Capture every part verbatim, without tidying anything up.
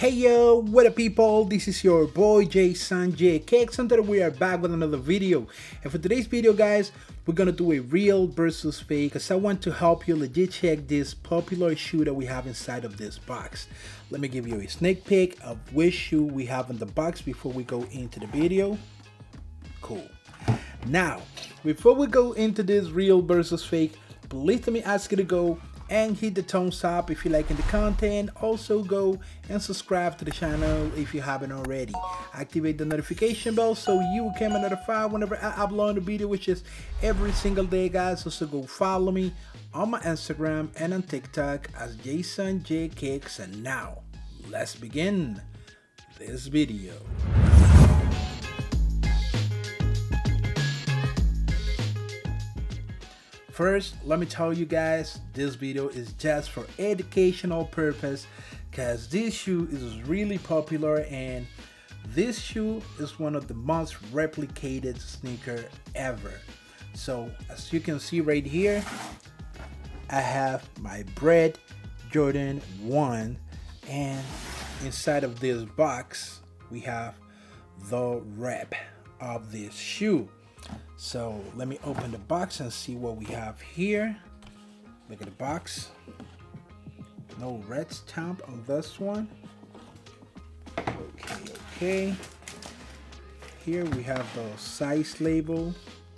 Hey yo, what up people, this is your boy JasonJKicks, and today we are back with another video. And for today's video guys, we're gonna do a real versus fake, because I want to help you legit check this popular shoe that we have inside of this box. Let me give you a sneak peek of which shoe we have in the box before we go into the video. Cool. Now, before we go into this real versus fake, please let me ask you to go and hit the thumbs up if you liking the content. Also go and subscribe to the channel if you haven't already. Activate the notification bell so you can be notified whenever I upload a video, which is every single day guys. Also go follow me on my Instagram and on TikTok as JasonJKicks. And now let's begin this video. First, let me tell you guys, this video is just for educational purpose, because this shoe is really popular and this shoe is one of the most replicated sneaker ever. So as you can see right here, I have my Bred Jordan one, and inside of this box we have the wrap of this shoe. So let me open the box and see what we have here. Look at the box. No red stamp on this one. Okay, okay. Here we have the size label,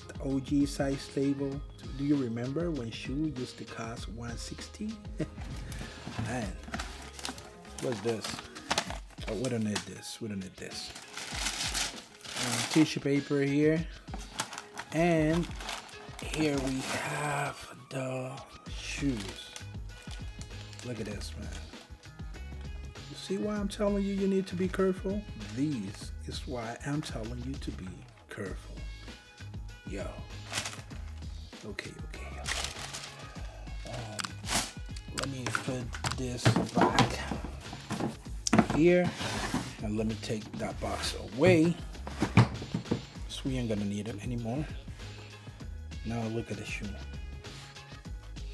the O G size label. Do you remember when shoe used to cost one sixty? Man, what's this? Oh, we don't need this. We don't need this. Um, tissue paper here. And here we have the shoes. Look at this, man. You see why I'm telling you you need to be careful? These is why I'm telling you to be careful. Yo. Okay, okay, okay. Um, let me put this back here. And let me take that box away. So we ain't gonna need it anymore. Now look at the shoe.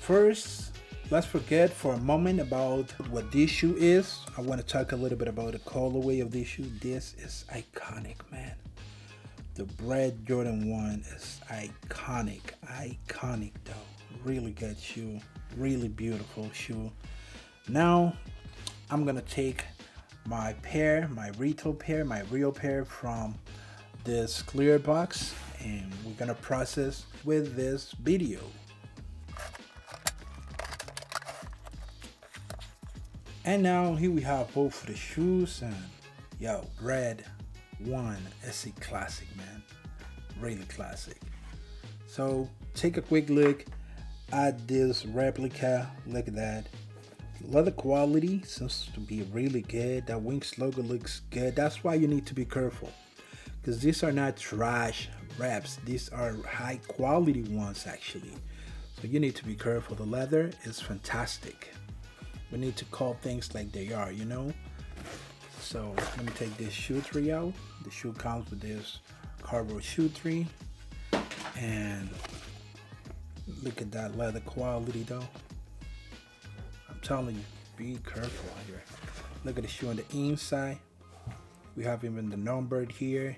First, let's forget for a moment about what this shoe is. I want to talk a little bit about the colorway of this shoe. This is iconic, man. The Bred Jordan one is iconic. Iconic though. Really good shoe. Really beautiful shoe. Now, I'm gonna take my pair, my retail pair, my real pair from this clear box, and we're gonna process with this video. And now here we have both the shoes, and yo, Bred one is a classic, man. Really classic. So take a quick look at this replica. Look at that. Leather quality seems to be really good. That Wings logo looks good. That's why you need to be careful, because these are not trash wraps. These are high quality ones actually. So you need to be careful. The leather is fantastic. We need to call things like they are, you know? So let me take this shoe tree out. The shoe comes with this cardboard shoe tree. And look at that leather quality though. I'm telling you, be careful out here. Look at the shoe on the inside. We have even the number here.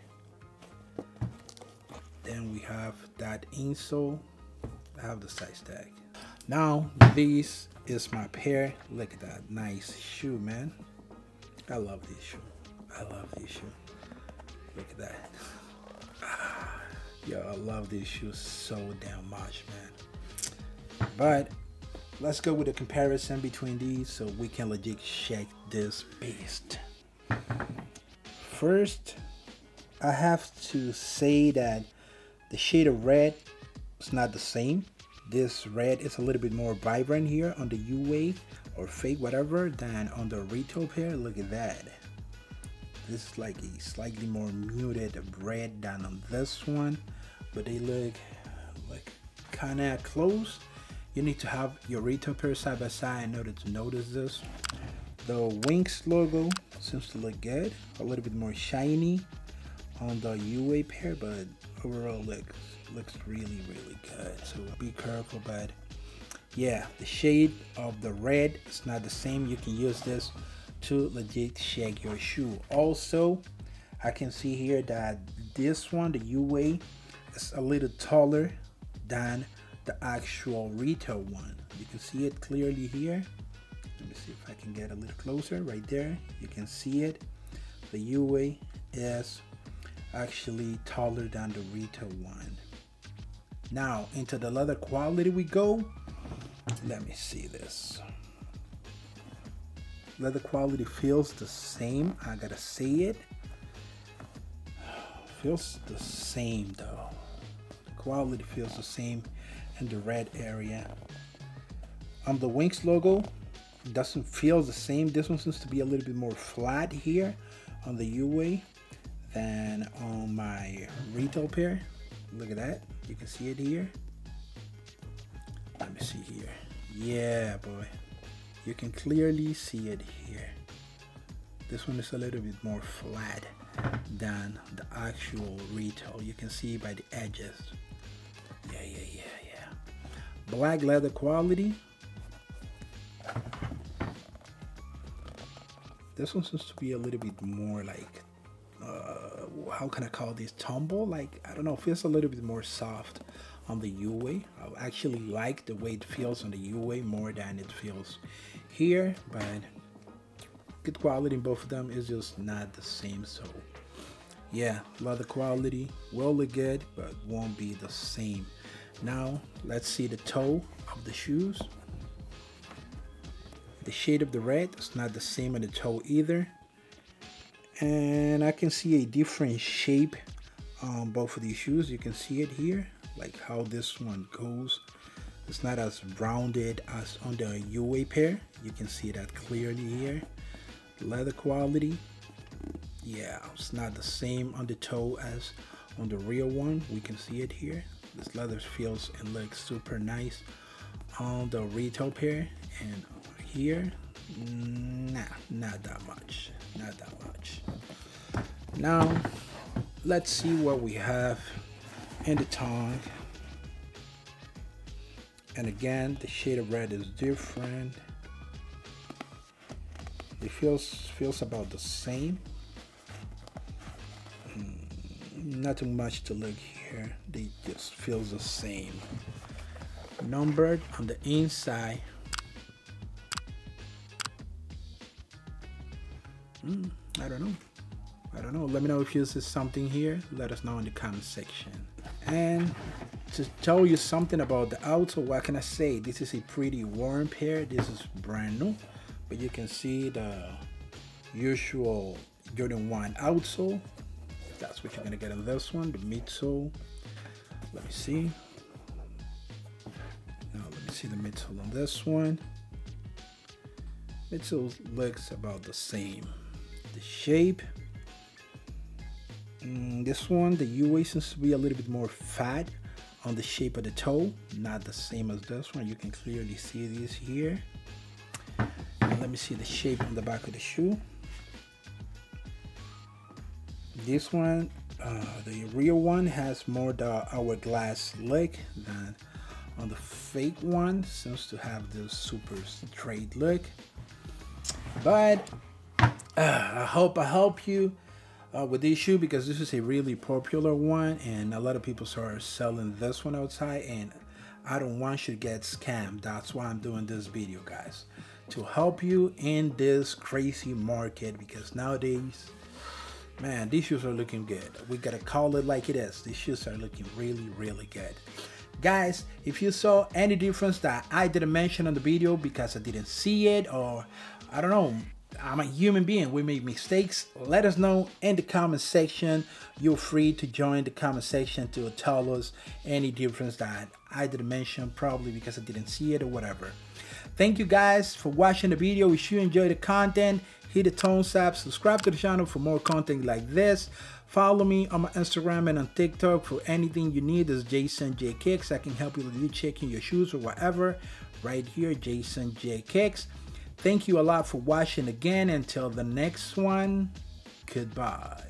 Then we have that insole. I have the size tag. Now this is my pair. Look at that nice shoe, man. I love this shoe. I love this shoe. Look at that. Ah, yo, I love this shoe so damn much, man. But let's go with a comparison between these so we can legit check this beast. First, I have to say that the shade of red is not the same. This red is a little bit more vibrant here on the U A or fake whatever than on the retail pair. Look at that. This is like a slightly more muted red than on this one, but they look like kind of close. You need to have your retail pair side by side in order to notice this. The Wings logo seems to look good, a little bit more shiny on the U A pair, but overall looks looks really really good. So be careful, but yeah, the shade of the red is not the same. You can use this to legit check your shoe. Also, I can see here that this one, the U A, is a little taller than the actual retail one. You can see it clearly here. Let me see if I can get a little closer. Right there, you can see it. The U A is actually taller than the retail one. Now into the leather quality we go. Let me see this. Leather quality feels the same. I gotta say it. Feels the same though. Quality feels the same in the red area. On um, the Winx logo, doesn't feel the same. This one seems to be a little bit more flat here on the U A than on my retail pair. Look at that. You can see it here. Let me see here. Yeah, boy. You can clearly see it here. This one is a little bit more flat than the actual retail. You can see by the edges. Yeah, yeah, yeah, yeah. Black leather quality. This one seems to be a little bit more like, uh, how can I call this, tumble? Like, I don't know, feels a little bit more soft on the U A. I actually like the way it feels on the U A more than it feels here, but good quality in both of them is just not the same. So yeah, leather quality will look good, but won't be the same. Now let's see the toe of the shoes. The shade of the red is not the same on the toe either, and I can see a different shape on both of these shoes. You can see it here, like how this one goes. It's not as rounded as on the U A pair. You can see that clearly here. Leather quality, yeah, it's not the same on the toe as on the real one. We can see it here. This leather feels and looks super nice on the retail pair, and here, nah, not that much, not that much. Now let's see what we have in the tongue. And again, the shade of red is different. It feels feels about the same. Mm, nothing much to look here. They just feels the same. Numbered on the inside. Mm, I don't know. I don't know. Let me know if you see something here. Let us know in the comment section. And to tell you something about the outsole, what can I say? This is a pretty worn pair. This is brand new. But you can see the usual Jordan one outsole. That's what you're gonna get in this one. The midsole. Let me see. Now let me see the midsole on this one. Midsole looks about the same. The shape. Mm, this one, the U A seems to be a little bit more fat on the shape of the toe, not the same as this one. You can clearly see this here. And let me see the shape on the back of the shoe. This one, uh, the real one has more the hourglass look than on the fake one. Seems to have this super straight look. But uh, I hope I help you Uh, with this shoe, because this is a really popular one and a lot of people are selling this one outside, and I don't want you to get scammed. That's why I'm doing this video, guys, to help you in this crazy market, because nowadays, man, these shoes are looking good. We gotta call it like it is. These shoes are looking really, really good. Guys, if you saw any difference that I didn't mention on the video because I didn't see it, or I don't know, I'm a human being, we make mistakes, let us know in the comment section. You're free to join the comment section to tell us any difference that I didn't mention, probably because I didn't see it or whatever. Thank you guys for watching the video. If you enjoyed the content, hit the thumbs up, subscribe to the channel for more content like this. Follow me on my Instagram and on TikTok for anything you need. It's JasonJKicks. I can help you with you checking your shoes or whatever. Right here, JasonJKicks. Thank you a lot for watching again. Until the next one, goodbye.